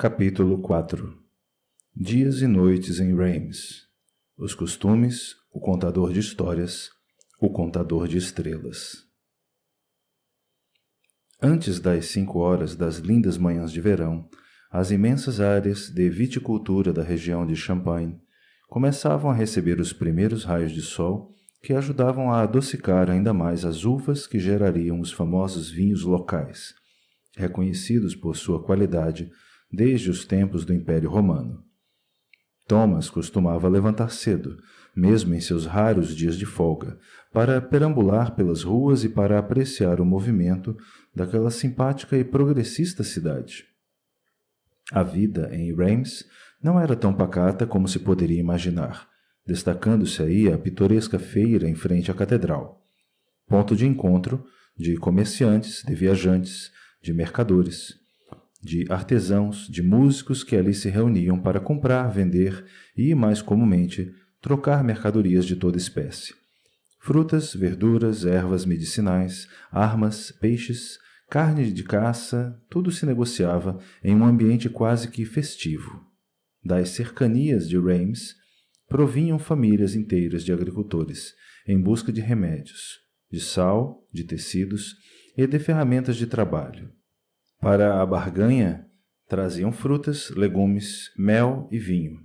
Capítulo 4. Dias e noites em Reims. Os costumes, o contador de histórias, o contador de estrelas. Antes das 5 horas das lindas manhãs de verão, as imensas áreas de viticultura da região de Champagne começavam a receber os primeiros raios de sol que ajudavam a adocicar ainda mais as uvas que gerariam os famosos vinhos locais, reconhecidos por sua qualidade desde os tempos do Império Romano. Thomas costumava levantar cedo, mesmo em seus raros dias de folga, para perambular pelas ruas e para apreciar o movimento daquela simpática e progressista cidade. A vida em Reims não era tão pacata como se poderia imaginar, destacando-se aí a pitoresca feira em frente à catedral, ponto de encontro de comerciantes, de viajantes, de mercadores, de artesãos, de músicos que ali se reuniam para comprar, vender e, mais comumente, trocar mercadorias de toda espécie. Frutas, verduras, ervas medicinais, armas, peixes, carne de caça, tudo se negociava em um ambiente quase que festivo. Das cercanias de Reims provinham famílias inteiras de agricultores, em busca de remédios, de sal, de tecidos e de ferramentas de trabalho. Para a barganha, traziam frutas, legumes, mel e vinho.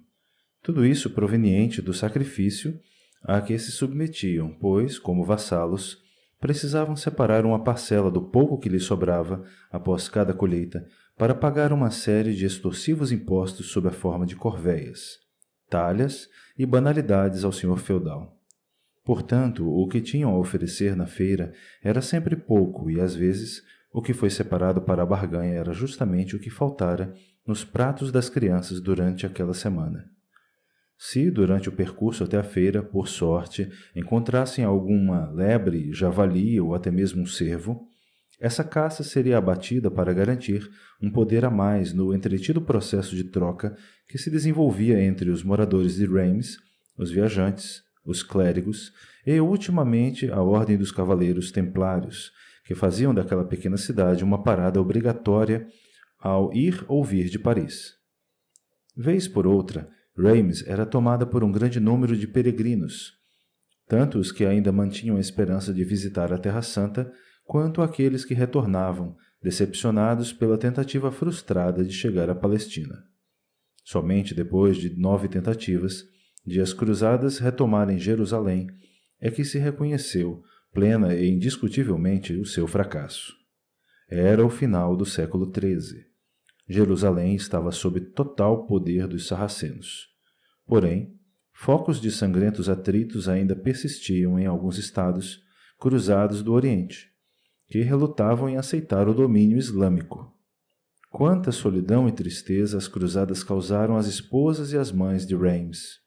Tudo isso proveniente do sacrifício a que se submetiam, pois, como vassalos, precisavam separar uma parcela do pouco que lhe sobrava após cada colheita para pagar uma série de extorsivos impostos sob a forma de corvéias, talhas e banalidades ao senhor feudal. Portanto, o que tinham a oferecer na feira era sempre pouco e, às vezes, o que foi separado para a barganha era justamente o que faltara nos pratos das crianças durante aquela semana. Se, durante o percurso até a feira, por sorte, encontrassem alguma lebre, javali ou até mesmo um cervo, essa caça seria abatida para garantir um poder a mais no entretido processo de troca que se desenvolvia entre os moradores de Reims, os viajantes, os clérigos e, ultimamente, a Ordem dos Cavaleiros Templários, que faziam daquela pequena cidade uma parada obrigatória ao ir ou vir de Paris. Vez por outra, Reims era tomada por um grande número de peregrinos, tanto os que ainda mantinham a esperança de visitar a Terra Santa, quanto aqueles que retornavam, decepcionados pela tentativa frustrada de chegar à Palestina. Somente depois de 9 tentativas, de as cruzadas retomarem Jerusalém, é que se reconheceu, plena e indiscutivelmente, o seu fracasso. Era o final do século XIII. Jerusalém estava sob total poder dos sarracenos. Porém, focos de sangrentos atritos ainda persistiam em alguns estados cruzados do Oriente, que relutavam em aceitar o domínio islâmico. Quanta solidão e tristeza as cruzadas causaram às esposas e às mães de Reims!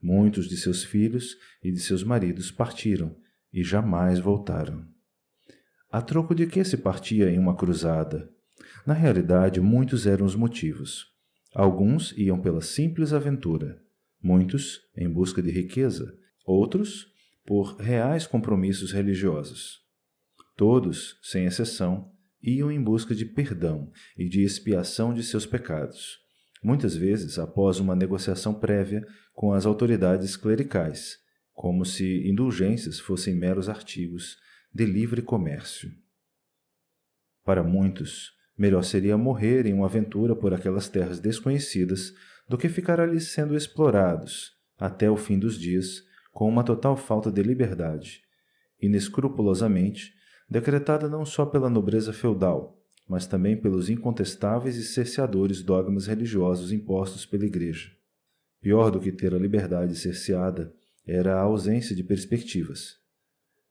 Muitos de seus filhos e de seus maridos partiram e jamais voltaram. A troco de que se partia em uma cruzada? Na realidade, muitos eram os motivos. Alguns iam pela simples aventura, muitos em busca de riqueza, outros por reais compromissos religiosos. Todos, sem exceção, iam em busca de perdão e de expiação de seus pecados, muitas vezes após uma negociação prévia com as autoridades clericais, como se indulgências fossem meros artigos de livre comércio. Para muitos, melhor seria morrer em uma aventura por aquelas terras desconhecidas do que ficar ali sendo explorados, até o fim dos dias, com uma total falta de liberdade, inescrupulosamente decretada não só pela nobreza feudal, mas também pelos incontestáveis e cerceadores dogmas religiosos impostos pela Igreja. Pior do que ter a liberdade cerceada era a ausência de perspectivas.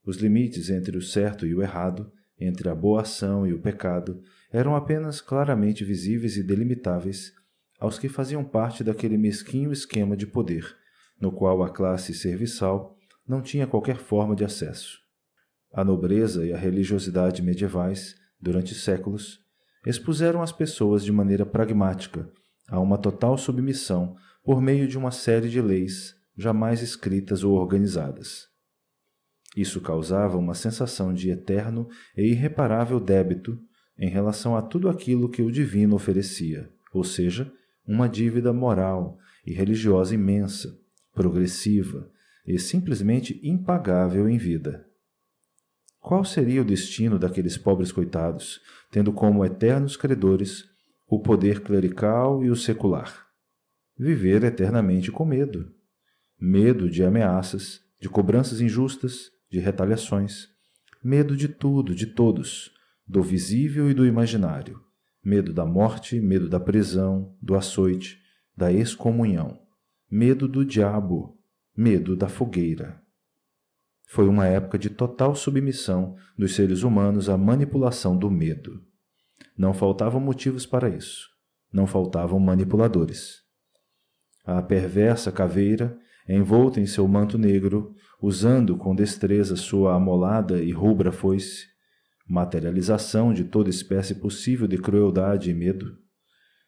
Os limites entre o certo e o errado, entre a boa ação e o pecado, eram apenas claramente visíveis e delimitáveis aos que faziam parte daquele mesquinho esquema de poder, no qual a classe serviçal não tinha qualquer forma de acesso. A nobreza e a religiosidade medievais, durante séculos, expuseram as pessoas de maneira pragmática a uma total submissão por meio de uma série de leis jamais escritas ou organizadas. Isso causava uma sensação de eterno e irreparável débito em relação a tudo aquilo que o divino oferecia, ou seja, uma dívida moral e religiosa imensa, progressiva e simplesmente impagável em vida. Qual seria o destino daqueles pobres coitados, tendo como eternos credores o poder clerical e o secular? Viver eternamente com medo. Medo de ameaças, de cobranças injustas, de retaliações. Medo de tudo, de todos, do visível e do imaginário. Medo da morte, medo da prisão, do açoite, da excomunhão. Medo do diabo, medo da fogueira. Foi uma época de total submissão dos seres humanos à manipulação do medo. Não faltavam motivos para isso. Não faltavam manipuladores. A perversa caveira, envolta em seu manto negro, usando com destreza sua amolada e rubra foice, materialização de toda espécie possível de crueldade e medo,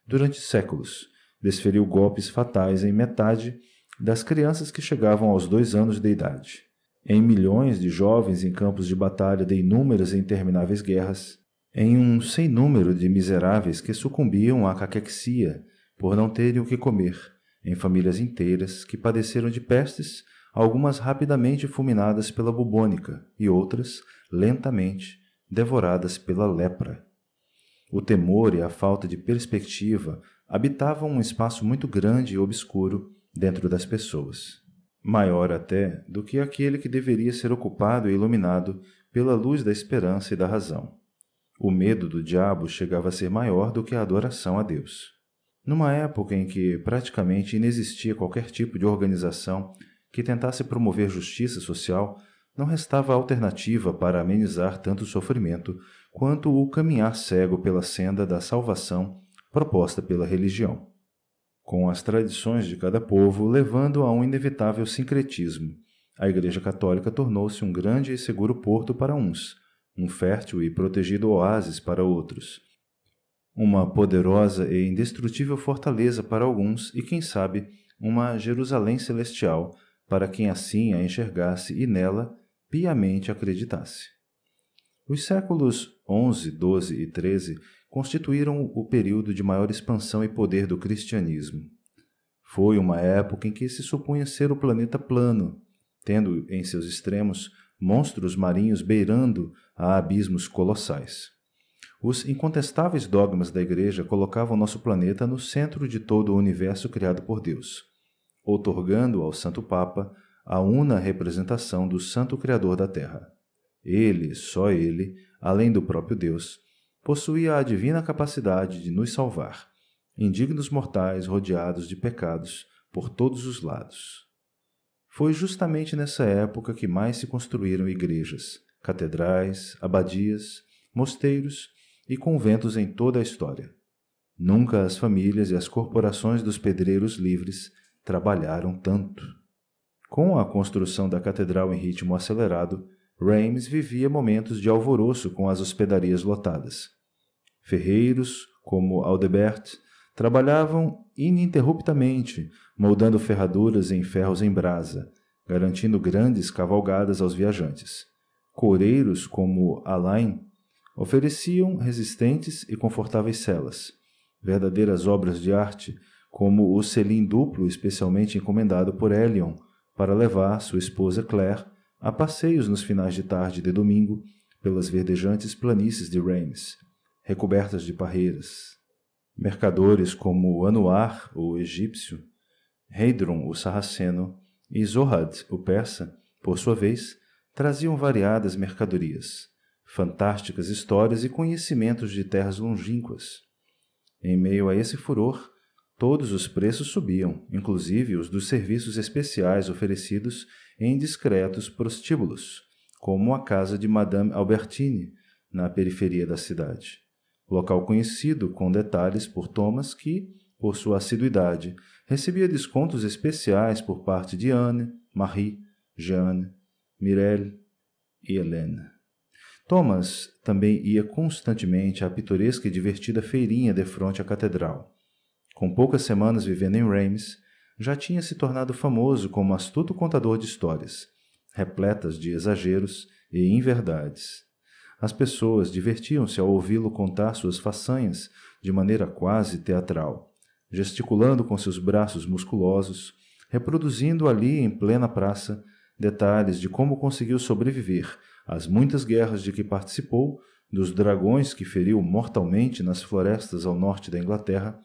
durante séculos desferiu golpes fatais em metade das crianças que chegavam aos 2 anos de idade, em milhões de jovens em campos de batalha de inúmeras e intermináveis guerras, em um sem número de miseráveis que sucumbiam à caquexia por não terem o que comer, em famílias inteiras que padeceram de pestes, algumas rapidamente fulminadas pela bubônica e outras, lentamente, devoradas pela lepra. O temor e a falta de perspectiva habitavam um espaço muito grande e obscuro dentro das pessoas, maior até do que aquele que deveria ser ocupado e iluminado pela luz da esperança e da razão. O medo do diabo chegava a ser maior do que a adoração a Deus. Numa época em que praticamente inexistia qualquer tipo de organização que tentasse promover justiça social, não restava alternativa para amenizar tanto sofrimento quanto o caminhar cego pela senda da salvação proposta pela religião, com as tradições de cada povo levando a um inevitável sincretismo. A Igreja Católica tornou-se um grande e seguro porto para uns, um fértil e protegido oásis para outros, uma poderosa e indestrutível fortaleza para alguns e, quem sabe, uma Jerusalém celestial para quem assim a enxergasse e nela piamente acreditasse. Os séculos XI, XII e XIII constituíram o período de maior expansão e poder do cristianismo. Foi uma época em que se supunha ser o planeta plano, tendo em seus extremos monstros marinhos beirando a abismos colossais. Os incontestáveis dogmas da Igreja colocavam nosso planeta no centro de todo o universo criado por Deus, outorgando ao Santo Papa a una representação do Santo Criador da Terra. Ele, só ele, além do próprio Deus, possuía a divina capacidade de nos salvar, indignos mortais rodeados de pecados por todos os lados. Foi justamente nessa época que mais se construíram igrejas, catedrais, abadias, mosteiros e conventos em toda a história. Nunca as famílias e as corporações dos pedreiros livres trabalharam tanto. Com a construção da catedral em ritmo acelerado, Reims vivia momentos de alvoroço com as hospedarias lotadas. Ferreiros, como Aldebert, trabalhavam ininterruptamente, moldando ferraduras em ferros em brasa, garantindo grandes cavalgadas aos viajantes. Coureiros, como Alain, ofereciam resistentes e confortáveis celas, verdadeiras obras de arte, como o selim duplo especialmente encomendado por Hélion para levar sua esposa Claire a passeios nos finais de tarde de domingo pelas verdejantes planícies de Reims, recobertas de parreiras. Mercadores como Anuar, o egípcio, Heidrun, o sarraceno, e Zohad, o persa, por sua vez, traziam variadas mercadorias, fantásticas histórias e conhecimentos de terras longínquas. Em meio a esse furor, todos os preços subiam, inclusive os dos serviços especiais oferecidos em discretos prostíbulos, como a casa de Madame Albertine, na periferia da cidade, local conhecido com detalhes por Thomas, que, por sua assiduidade, recebia descontos especiais por parte de Anne, Marie, Jeanne, Mirelle e Helena. Thomas também ia constantemente à pitoresca e divertida feirinha defronte à catedral. Com poucas semanas vivendo em Reims, já tinha se tornado famoso como astuto contador de histórias, repletas de exageros e inverdades. As pessoas divertiam-se ao ouvi-lo contar suas façanhas de maneira quase teatral, gesticulando com seus braços musculosos, reproduzindo ali em plena praça detalhes de como conseguiu sobreviver às muitas guerras de que participou, dos dragões que feriu mortalmente nas florestas ao norte da Inglaterra,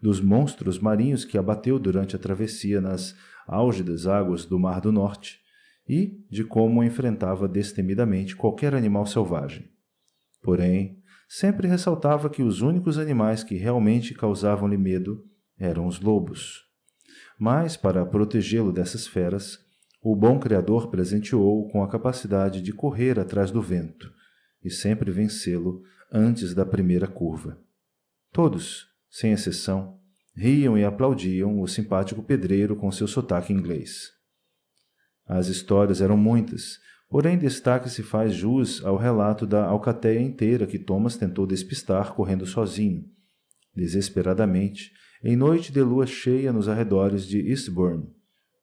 dos monstros marinhos que abateu durante a travessia nas álgidas águas do Mar do Norte e de como enfrentava destemidamente qualquer animal selvagem. Porém, sempre ressaltava que os únicos animais que realmente causavam-lhe medo eram os lobos. Mas, para protegê-lo dessas feras, o bom Criador presenteou-o com a capacidade de correr atrás do vento e sempre vencê-lo antes da primeira curva. Todos, sem exceção, riam e aplaudiam o simpático pedreiro com seu sotaque inglês. As histórias eram muitas, porém destaque se faz jus ao relato da alcatéia inteira que Thomas tentou despistar correndo sozinho, desesperadamente, em noite de lua cheia nos arredores de Eastbourne,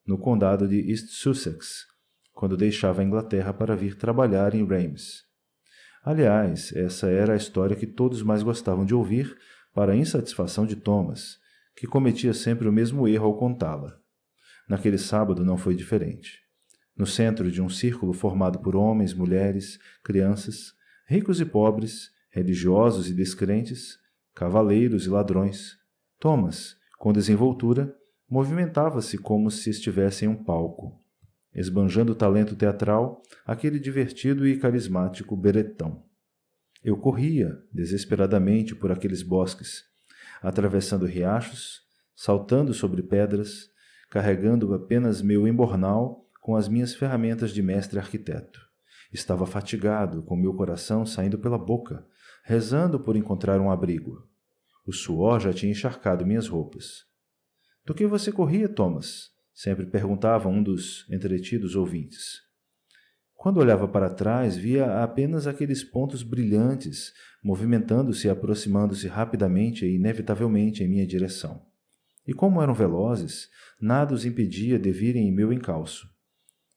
no condado de East Sussex, quando deixava a Inglaterra para vir trabalhar em Reims. Aliás, essa era a história que todos mais gostavam de ouvir, para a insatisfação de Thomas, que cometia sempre o mesmo erro ao contá-la. Naquele sábado não foi diferente. No centro de um círculo formado por homens, mulheres, crianças, ricos e pobres, religiosos e descrentes, cavaleiros e ladrões, Thomas, com desenvoltura, movimentava-se como se estivesse em um palco, esbanjando o talento teatral, aquele divertido e carismático beretão. Eu corria desesperadamente por aqueles bosques, atravessando riachos, saltando sobre pedras, carregando apenas meu embornal com as minhas ferramentas de mestre arquiteto. Estava fatigado, com meu coração saindo pela boca, rezando por encontrar um abrigo. O suor já tinha encharcado minhas roupas. — Do que você corria, Thomas? — sempre perguntava um dos entretidos ouvintes. Quando olhava para trás, via apenas aqueles pontos brilhantes, movimentando-se e aproximando-se rapidamente e inevitavelmente em minha direção. E como eram velozes, nada os impedia de virem em meu encalço.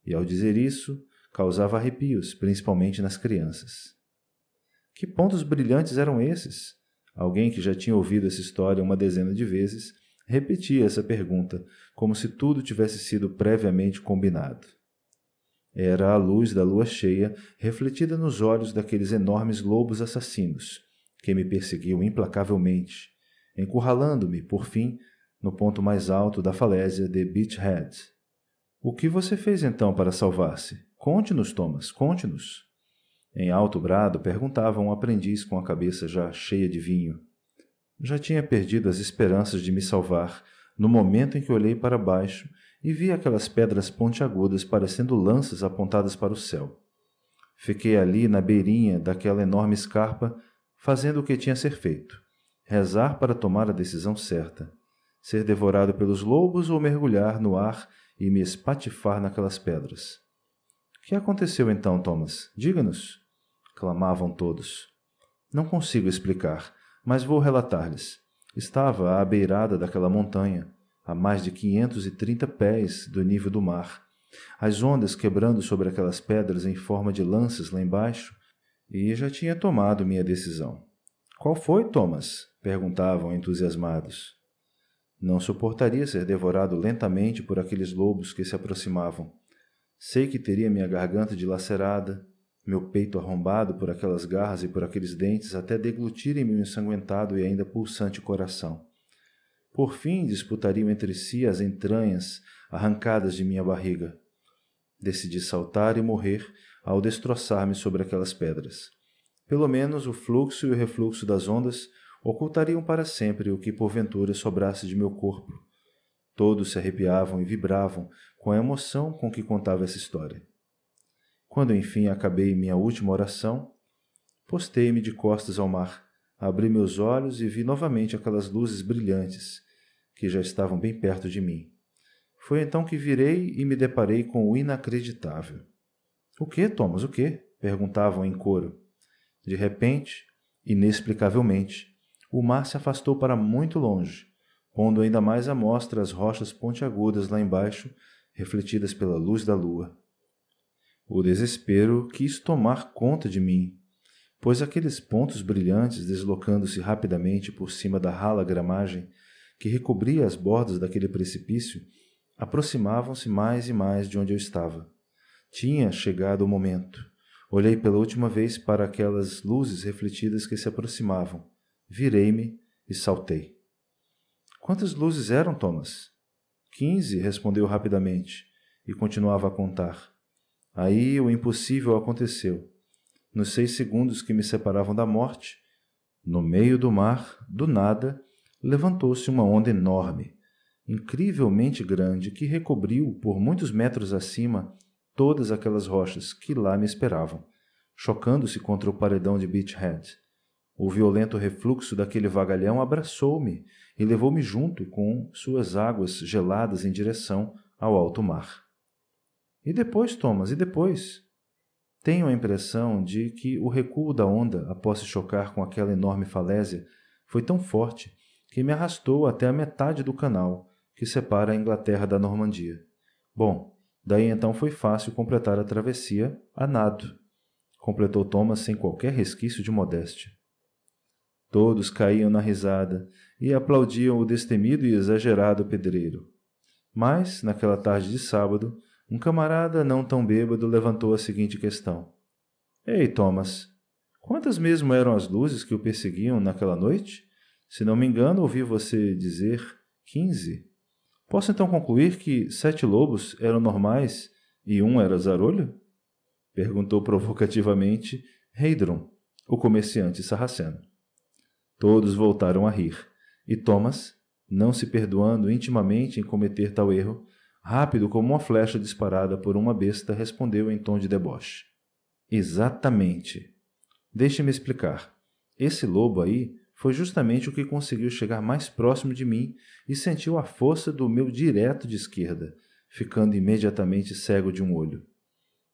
E ao dizer isso, causava arrepios, principalmente nas crianças. Que pontos brilhantes eram esses? Alguém que já tinha ouvido essa história uma dezena de vezes, repetia essa pergunta, como se tudo tivesse sido previamente combinado. Era a luz da lua cheia refletida nos olhos daqueles enormes lobos assassinos, que me perseguiam implacavelmente, encurralando-me, por fim, no ponto mais alto da falésia de Beachhead. — O que você fez, então, para salvar-se? Conte-nos, Thomas, conte-nos. Em alto brado, perguntava um aprendiz com a cabeça já cheia de vinho. Já tinha perdido as esperanças de me salvar no momento em que olhei para baixo e vi aquelas pedras pontiagudas parecendo lanças apontadas para o céu. Fiquei ali na beirinha daquela enorme escarpa, fazendo o que tinha a ser feito, rezar para tomar a decisão certa, ser devorado pelos lobos ou mergulhar no ar e me espatifar naquelas pedras. — Que aconteceu então, Thomas? Diga-nos! Clamavam todos. — Não consigo explicar, mas vou relatar-lhes. Estava à beirada daquela montanha, a mais de 530 pés do nível do mar, as ondas quebrando sobre aquelas pedras em forma de lanças lá embaixo, e já tinha tomado minha decisão. — Qual foi, Thomas? — perguntavam entusiasmados. Não suportaria ser devorado lentamente por aqueles lobos que se aproximavam. Sei que teria minha garganta dilacerada, meu peito arrombado por aquelas garras e por aqueles dentes até deglutirem meu ensanguentado e ainda pulsante coração. Por fim, disputariam entre si as entranhas arrancadas de minha barriga. Decidi saltar e morrer ao destroçar-me sobre aquelas pedras. Pelo menos o fluxo e o refluxo das ondas ocultariam para sempre o que porventura sobrasse de meu corpo. Todos se arrepiavam e vibravam com a emoção com que contava essa história. Quando, enfim, acabei minha última oração, postei-me de costas ao mar, abri meus olhos e vi novamente aquelas luzes brilhantes, que já estavam bem perto de mim. Foi então que virei e me deparei com o inacreditável. — O que, Thomas, o que? — perguntavam em coro. De repente, inexplicavelmente, o mar se afastou para muito longe, pondo ainda mais à mostra as rochas pontiagudas lá embaixo, refletidas pela luz da lua. O desespero quis tomar conta de mim. pois aqueles pontos brilhantes, deslocando-se rapidamente por cima da rala gramagem que recobria as bordas daquele precipício, aproximavam-se mais e mais de onde eu estava. Tinha chegado o momento. Olhei pela última vez para aquelas luzes refletidas que se aproximavam. Virei-me e saltei. — Quantas luzes eram, Thomas? — 15, respondeu rapidamente, e continuava a contar. Aí o impossível aconteceu. Nos 6 segundos que me separavam da morte, no meio do mar, do nada, levantou-se uma onda enorme, incrivelmente grande, que recobriu por muitos metros acima todas aquelas rochas que lá me esperavam, chocando-se contra o paredão de Beachhead. O violento refluxo daquele vagalhão abraçou-me e levou-me junto com suas águas geladas em direção ao alto mar. — E depois, Thomas, e depois? Tenho a impressão de que o recuo da onda, após se chocar com aquela enorme falésia, foi tão forte que me arrastou até a metade do canal que separa a Inglaterra da Normandia. Bom, daí então foi fácil completar a travessia a nado, completou Thomas sem qualquer resquício de modéstia. Todos caíam na risada e aplaudiam o destemido e exagerado pedreiro. Mas, naquela tarde de sábado, um camarada não tão bêbado levantou a seguinte questão. — Ei, Thomas, quantas mesmo eram as luzes que o perseguiam naquela noite? Se não me engano, ouvi você dizer 15. Posso então concluir que 7 lobos eram normais e um era zarolho? Perguntou provocativamente Heidrun, o comerciante sarraceno. Todos voltaram a rir, e Thomas, não se perdoando intimamente em cometer tal erro, rápido como uma flecha disparada por uma besta, respondeu em tom de deboche. — Exatamente. Deixe-me explicar. Esse lobo aí foi justamente o que conseguiu chegar mais próximo de mim e sentiu a força do meu direto de esquerda, ficando imediatamente cego de um olho.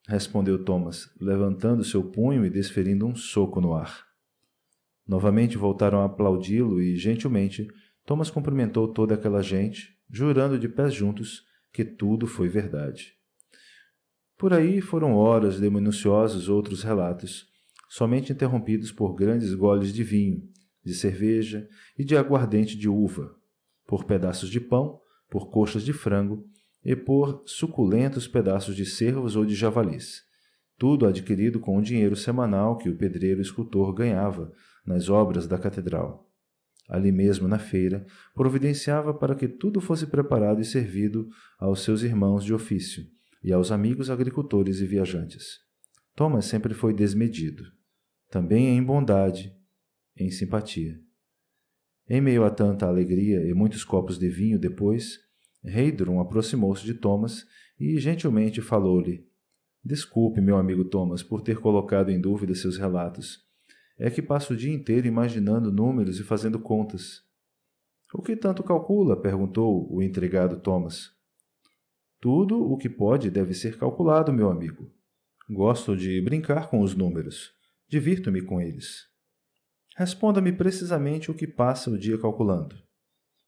Respondeu Thomas, levantando seu punho e desferindo um soco no ar. Novamente voltaram a aplaudi-lo e, gentilmente, Thomas cumprimentou toda aquela gente, jurando de pés juntos que tudo foi verdade. Por aí foram horas de minuciosos outros relatos, somente interrompidos por grandes goles de vinho, de cerveja e de aguardente de uva, por pedaços de pão, por coxas de frango e por suculentos pedaços de cervos ou de javalis, tudo adquirido com o dinheiro semanal que o pedreiro escultor ganhava nas obras da catedral. Ali mesmo na feira, providenciava para que tudo fosse preparado e servido aos seus irmãos de ofício e aos amigos agricultores e viajantes. Thomas sempre foi desmedido, também em bondade, em simpatia. Em meio a tanta alegria e muitos copos de vinho depois, Heidrun aproximou-se de Thomas e gentilmente falou-lhe: — Desculpe, meu amigo Thomas, por ter colocado em dúvida seus relatos. É que passo o dia inteiro imaginando números e fazendo contas. — O que tanto calcula? — perguntou o intrigado Thomas. — Tudo o que pode deve ser calculado, meu amigo. Gosto de brincar com os números. Divirto-me com eles. — Responda-me precisamente o que passa o dia calculando.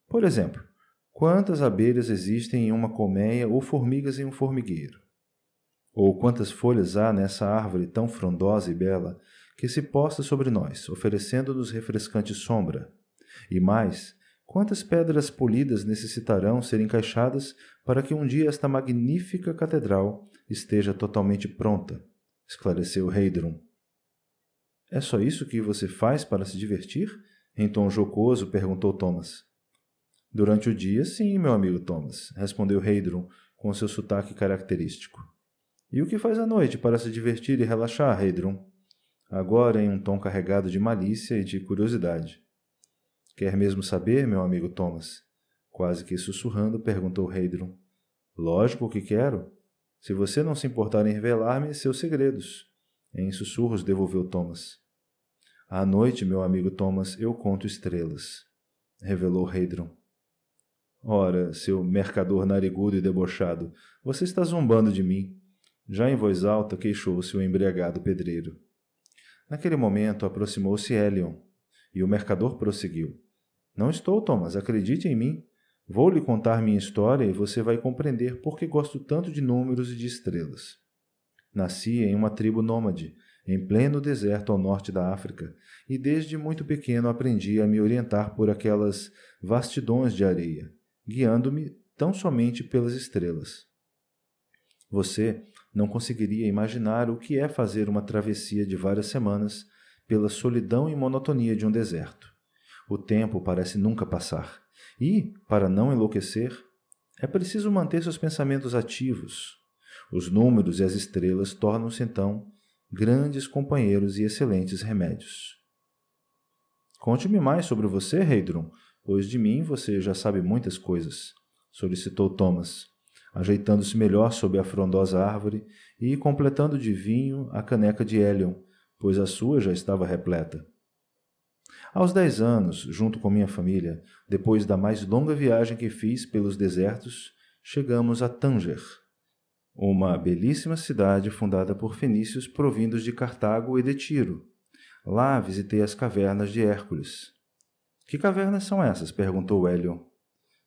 Por exemplo, quantas abelhas existem em uma colmeia ou formigas em um formigueiro? Ou quantas folhas há nessa árvore tão frondosa e bela que se posta sobre nós, oferecendo-nos refrescante sombra? E mais, quantas pedras polidas necessitarão ser encaixadas para que um dia esta magnífica catedral esteja totalmente pronta? Esclareceu Heidrun. — É só isso que você faz para se divertir? Em tom jocoso, perguntou Thomas. — Durante o dia, sim, meu amigo Thomas, respondeu Heidrun com seu sotaque característico. — E o que faz à noite para se divertir e relaxar, Heidrun? Agora em um tom carregado de malícia e de curiosidade. — Quer mesmo saber, meu amigo Thomas? Quase que sussurrando, perguntou Heidrun. — Lógico que quero. Se você não se importar em revelar-me seus segredos. Em sussurros devolveu Thomas. — À noite, meu amigo Thomas, eu conto estrelas. Revelou Heidrun. — Ora, seu mercador narigudo e debochado, você está zombando de mim. Já em voz alta queixou-se o embriagado pedreiro. Naquele momento, aproximou-se Hélion, e o mercador prosseguiu. — Não estou, Thomas, acredite em mim. Vou lhe contar minha história e você vai compreender por que gosto tanto de números e de estrelas. Nasci em uma tribo nômade, em pleno deserto ao norte da África, e desde muito pequeno aprendi a me orientar por aquelas vastidões de areia, guiando-me tão somente pelas estrelas. Você não conseguiria imaginar o que é fazer uma travessia de várias semanas pela solidão e monotonia de um deserto. O tempo parece nunca passar e, para não enlouquecer, é preciso manter seus pensamentos ativos. Os números e as estrelas tornam-se, então, grandes companheiros e excelentes remédios. Conte-me mais sobre você, Heidrun, pois de mim você já sabe muitas coisas, solicitou Thomas, ajeitando-se melhor sob a frondosa árvore e completando de vinho a caneca de Hélion, pois a sua já estava repleta. Aos 10 anos, junto com minha família, depois da mais longa viagem que fiz pelos desertos, chegamos a Tânger, uma belíssima cidade fundada por fenícios provindos de Cartago e de Tiro. Lá visitei as cavernas de Hércules. — Que cavernas são essas? — perguntou Hélion.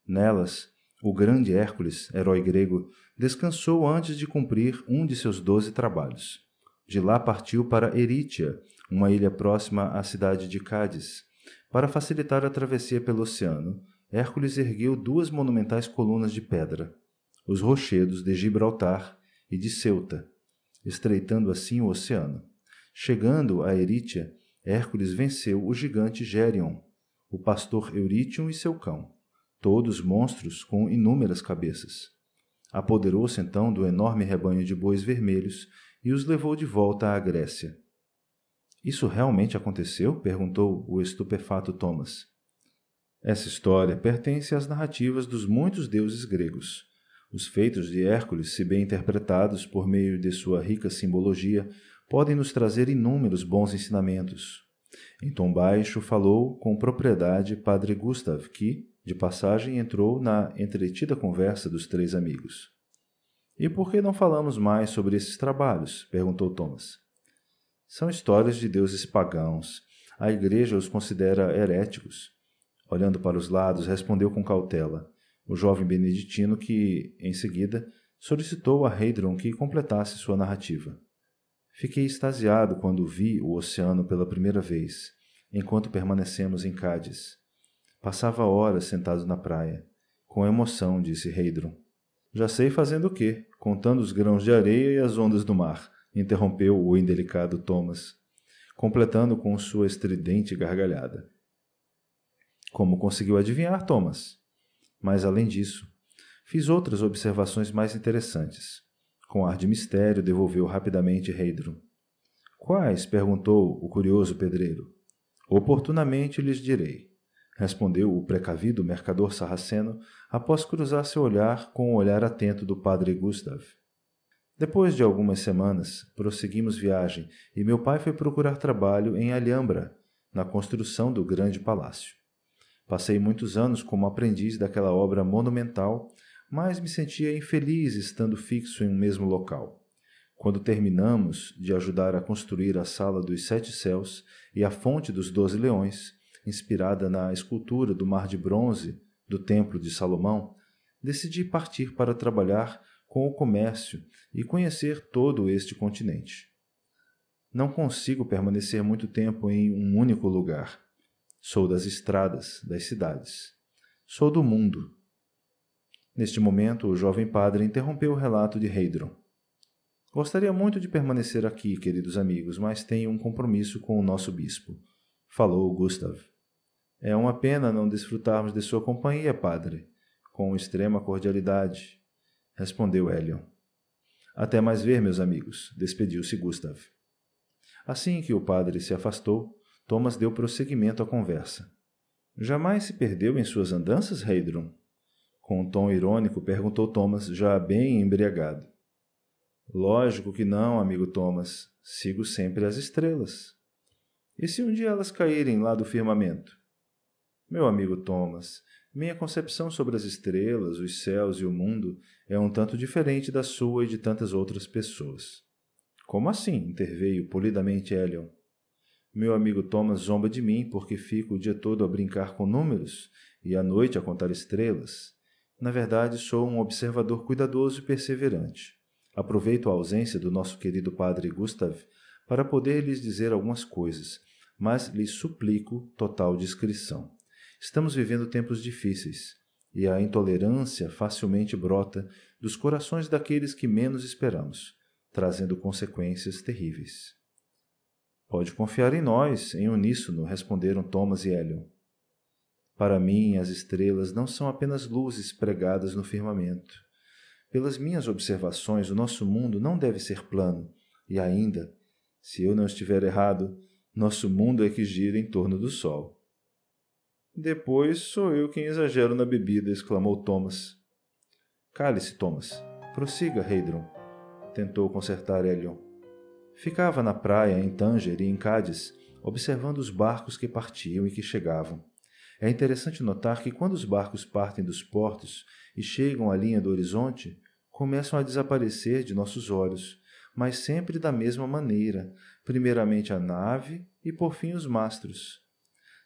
Nelas, o grande Hércules, herói grego, descansou antes de cumprir um de seus 12 trabalhos. De lá partiu para Erítia, uma ilha próxima à cidade de Cádiz. Para facilitar a travessia pelo oceano, Hércules ergueu 2 monumentais colunas de pedra, os rochedos de Gibraltar e de Ceuta, estreitando assim o oceano. Chegando a Erítia, Hércules venceu o gigante Gerion, o pastor Eurítion e seu cão, todos monstros com inúmeras cabeças. Apoderou-se então do enorme rebanho de bois vermelhos e os levou de volta à Grécia. — Isso realmente aconteceu? — perguntou o estupefato Thomas. — Essa história pertence às narrativas dos muitos deuses gregos. Os feitos de Hércules, se bem interpretados por meio de sua rica simbologia, podem nos trazer inúmeros bons ensinamentos. Em tom baixo falou com propriedade Padre Gustav, que, de passagem, entrou na entretida conversa dos 3 amigos. — E por que não falamos mais sobre esses trabalhos? — perguntou Thomas. — São histórias de deuses pagãos. A Igreja os considera heréticos. Olhando para os lados, respondeu com cautela o jovem beneditino que, em seguida, solicitou a Heidrun que completasse sua narrativa. — Fiquei extasiado quando vi o oceano pela primeira vez, enquanto permanecemos em Cádiz. Passava horas sentado na praia. Com emoção, disse Heidrun. — Já sei fazendo o quê? Contando os grãos de areia e as ondas do mar, interrompeu o indelicado Thomas, completando com sua estridente gargalhada. — Como conseguiu adivinhar, Thomas? Mas, além disso, fiz outras observações mais interessantes. Com ar de mistério, devolveu rapidamente Heidrun. — Quais? — perguntou o curioso pedreiro. — Oportunamente lhes direi, respondeu o precavido mercador sarraceno, após cruzar seu olhar com o olhar atento do padre Gustav. Depois de algumas semanas, prosseguimos viagem e meu pai foi procurar trabalho em Alhambra, na construção do grande palácio. Passei muitos anos como aprendiz daquela obra monumental, mas me sentia infeliz estando fixo em um mesmo local. Quando terminamos de ajudar a construir a Sala dos Sete Céus e a Fonte dos 12 Leões, inspirada na escultura do mar de bronze do Templo de Salomão, decidi partir para trabalhar com o comércio e conhecer todo este continente. Não consigo permanecer muito tempo em um único lugar. Sou das estradas, das cidades. Sou do mundo. Neste momento, o jovem padre interrompeu o relato de Heidrun. Gostaria muito de permanecer aqui, queridos amigos, mas tenho um compromisso com o nosso bispo, falou Gustav. É uma pena não desfrutarmos de sua companhia, padre, com extrema cordialidade, respondeu Hélion. Até mais ver, meus amigos, despediu-se Gustav. Assim que o padre se afastou, Thomas deu prosseguimento à conversa. Jamais se perdeu em suas andanças, Heidrun? Com um tom irônico perguntou Thomas, já bem embriagado. Lógico que não, amigo Thomas, sigo sempre as estrelas. E se um dia elas caírem lá do firmamento? Meu amigo Thomas, minha concepção sobre as estrelas, os céus e o mundo é um tanto diferente da sua e de tantas outras pessoas. Como assim? Interveio polidamente Hélion. Meu amigo Thomas zomba de mim porque fico o dia todo a brincar com números e à noite a contar estrelas. Na verdade, sou um observador cuidadoso e perseverante. Aproveito a ausência do nosso querido padre Gustav para poder lhes dizer algumas coisas, mas lhes suplico total discrição. Estamos vivendo tempos difíceis, e a intolerância facilmente brota dos corações daqueles que menos esperamos, trazendo consequências terríveis. Pode confiar em nós, em uníssono, responderam Thomas e Hélion. Para mim, as estrelas não são apenas luzes pregadas no firmamento. Pelas minhas observações, o nosso mundo não deve ser plano. E ainda, se eu não estiver errado, nosso mundo é que gira em torno do Sol. Depois sou eu quem exagero na bebida, exclamou Thomas. Cale-se, Thomas. Prossiga, Heidrun, tentou consertar Hélion. Ficava na praia, em Tânger e em Cádiz, observando os barcos que partiam e que chegavam. É interessante notar que quando os barcos partem dos portos e chegam à linha do horizonte, começam a desaparecer de nossos olhos, mas sempre da mesma maneira, primeiramente a nave e por fim os mastros.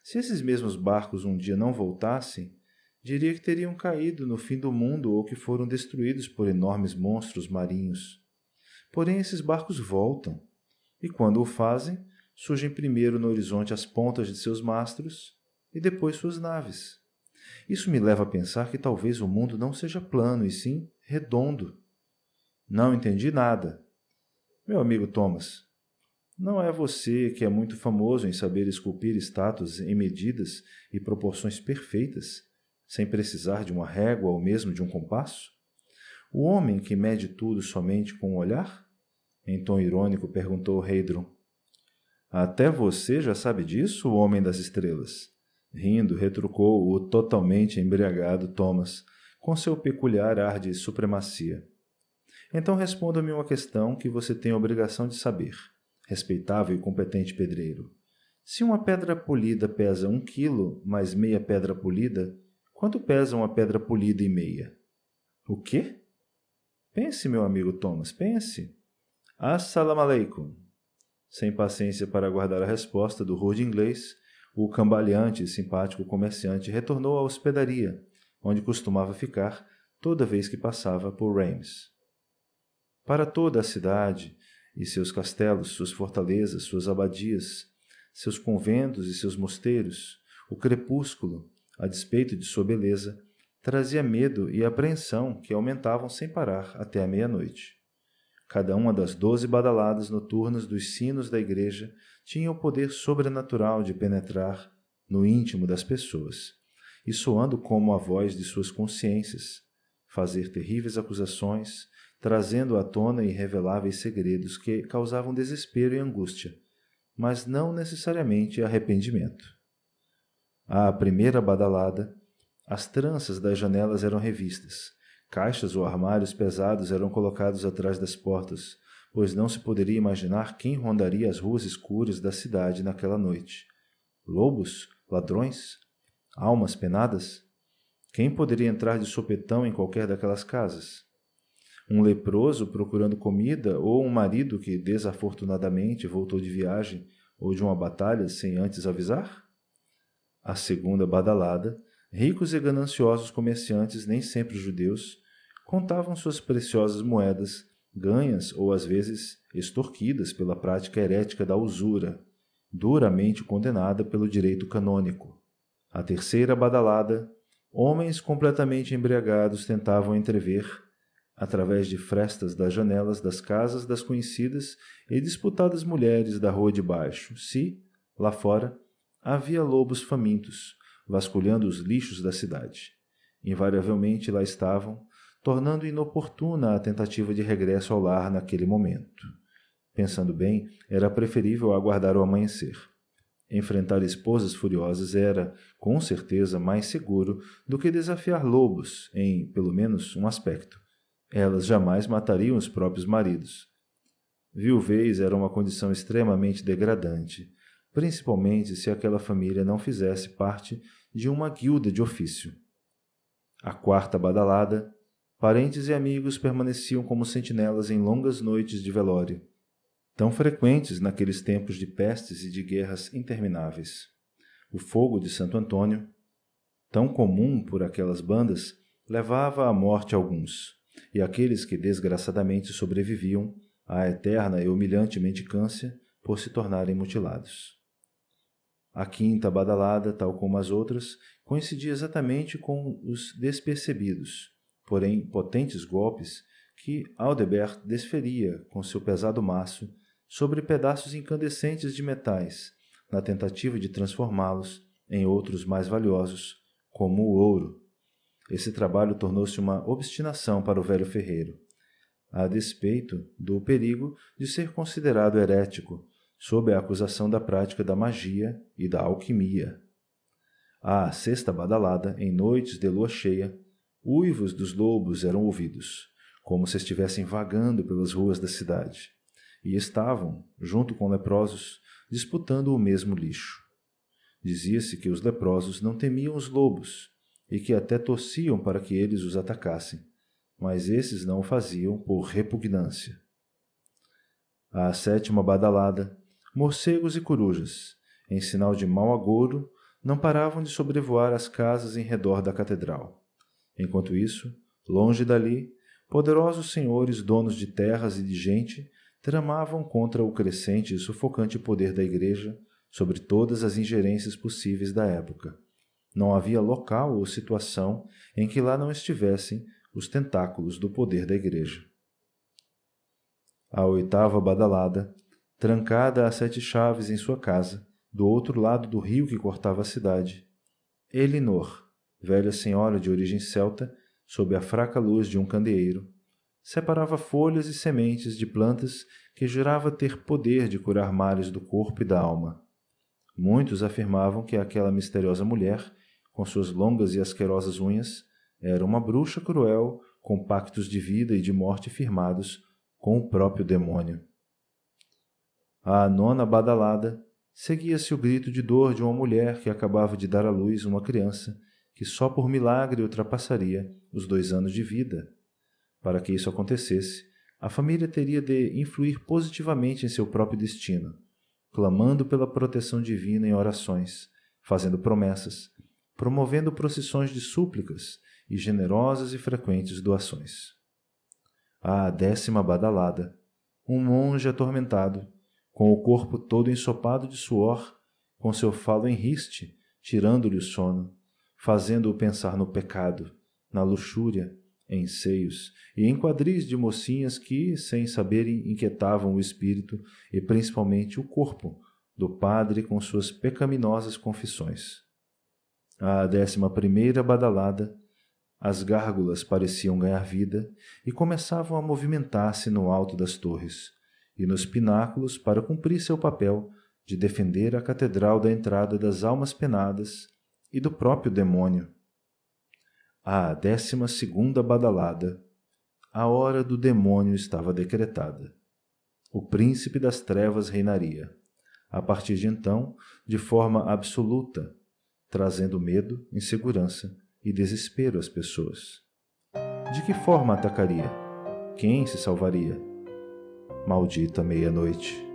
Se esses mesmos barcos um dia não voltassem, diria que teriam caído no fim do mundo ou que foram destruídos por enormes monstros marinhos. Porém, esses barcos voltam, e quando o fazem, surgem primeiro no horizonte as pontas de seus mastros e depois suas naves. Isso me leva a pensar que talvez o mundo não seja plano, e sim redondo. Não entendi nada. Meu amigo Thomas, não é você que é muito famoso em saber esculpir estátuas em medidas e proporções perfeitas, sem precisar de uma régua ou mesmo de um compasso? O homem que mede tudo somente com o olhar? Em tom irônico perguntou Heidrun. Até você já sabe disso, o homem das estrelas? Rindo, retrucou o totalmente embriagado Thomas, com seu peculiar ar de supremacia. Então responda-me uma questão que você tem a obrigação de saber, respeitável e competente pedreiro. Se uma pedra polida pesa 1 quilo mais meia pedra polida, quanto pesa uma pedra polida e meia? O quê? Pense, meu amigo Thomas, pense. Assalamu alaikum. Sem paciência para aguardar a resposta do rude inglês, o cambaleante e simpático comerciante retornou à hospedaria, onde costumava ficar toda vez que passava por Reims. Para toda a cidade e seus castelos, suas fortalezas, suas abadias, seus conventos e seus mosteiros, o crepúsculo, a despeito de sua beleza, trazia medo e apreensão que aumentavam sem parar até a meia-noite. Cada uma das 12 badaladas noturnas dos sinos da igreja tinha o poder sobrenatural de penetrar no íntimo das pessoas, e soando como a voz de suas consciências, fazer terríveis acusações, trazendo à tona irreveláveis segredos que causavam desespero e angústia, mas não necessariamente arrependimento. À primeira badalada, as tranças das janelas eram revistas, caixas ou armários pesados eram colocados atrás das portas, pois não se poderia imaginar quem rondaria as ruas escuras da cidade naquela noite. Lobos? Ladrões? Almas penadas? Quem poderia entrar de sopetão em qualquer daquelas casas? Um leproso procurando comida ou um marido que desafortunadamente voltou de viagem ou de uma batalha sem antes avisar? A segunda badalada, ricos e gananciosos comerciantes, nem sempre judeus, contavam suas preciosas moedas, ganhas ou às vezes extorquidas pela prática herética da usura, duramente condenada pelo direito canônico. A terceira badalada, homens completamente embriagados tentavam entrever, através de frestas das janelas das casas das conhecidas e disputadas mulheres da rua de baixo, se, lá fora, havia lobos famintos, vasculhando os lixos da cidade. Invariavelmente lá estavam, tornando inoportuna a tentativa de regresso ao lar naquele momento. Pensando bem, era preferível aguardar o amanhecer. Enfrentar esposas furiosas era, com certeza, mais seguro do que desafiar lobos em, pelo menos, um aspecto. Elas jamais matariam os próprios maridos. Viuvez era uma condição extremamente degradante, principalmente se aquela família não fizesse parte de uma guilda de ofício. A quarta badalada, parentes e amigos permaneciam como sentinelas em longas noites de velório, tão frequentes naqueles tempos de pestes e de guerras intermináveis. O fogo de Santo Antônio, tão comum por aquelas bandas, levava à morte alguns, e aqueles que desgraçadamente sobreviviam à eterna e humilhante mendicância por se tornarem mutilados. A quinta badalada, tal como as outras, coincidia exatamente com os despercebidos, porém potentes golpes que Aldebert desferia com seu pesado maço sobre pedaços incandescentes de metais, na tentativa de transformá-los em outros mais valiosos, como o ouro. Esse trabalho tornou-se uma obstinação para o velho ferreiro, a despeito do perigo de ser considerado herético, sob a acusação da prática da magia e da alquimia. À sexta badalada, em noites de lua cheia, uivos dos lobos eram ouvidos, como se estivessem vagando pelas ruas da cidade, e estavam, junto com leprosos, disputando o mesmo lixo. Dizia-se que os leprosos não temiam os lobos, e que até torciam para que eles os atacassem, mas esses não o faziam por repugnância. À sétima badalada, morcegos e corujas, em sinal de mau agouro, não paravam de sobrevoar as casas em redor da catedral. Enquanto isso, longe dali, poderosos senhores donos de terras e de gente tramavam contra o crescente e sufocante poder da Igreja sobre todas as ingerências possíveis da época. Não havia local ou situação em que lá não estivessem os tentáculos do poder da Igreja. A oitava badalada, trancada a sete chaves em sua casa, do outro lado do rio que cortava a cidade, Elinor, velha senhora de origem celta, sob a fraca luz de um candeeiro, separava folhas e sementes de plantas que jurava ter poder de curar males do corpo e da alma. Muitos afirmavam que aquela misteriosa mulher, com suas longas e asquerosas unhas, era uma bruxa cruel, com pactos de vida e de morte firmados com o próprio demônio. À nona badalada, seguia-se o grito de dor de uma mulher que acabava de dar à luz uma criança que só por milagre ultrapassaria os 2 anos de vida. Para que isso acontecesse, a família teria de influir positivamente em seu próprio destino, clamando pela proteção divina em orações, fazendo promessas, promovendo procissões de súplicas e generosas e frequentes doações. À décima badalada, um monge atormentado, com o corpo todo ensopado de suor, com seu falo em riste, tirando-lhe o sono, fazendo-o pensar no pecado, na luxúria, em seios e em quadris de mocinhas que, sem saberem, inquietavam o espírito e principalmente o corpo do padre com suas pecaminosas confissões. À 11ª badalada, as gárgulas pareciam ganhar vida e começavam a movimentar-se no alto das torres e nos pináculos para cumprir seu papel de defender a catedral da entrada das almas penadas e do próprio demônio. À 12ª badalada, a hora do demônio estava decretada. O príncipe das trevas reinaria, a partir de então, de forma absoluta, trazendo medo, insegurança e desespero às pessoas. De que forma atacaria? Quem se salvaria? Maldita meia-noite!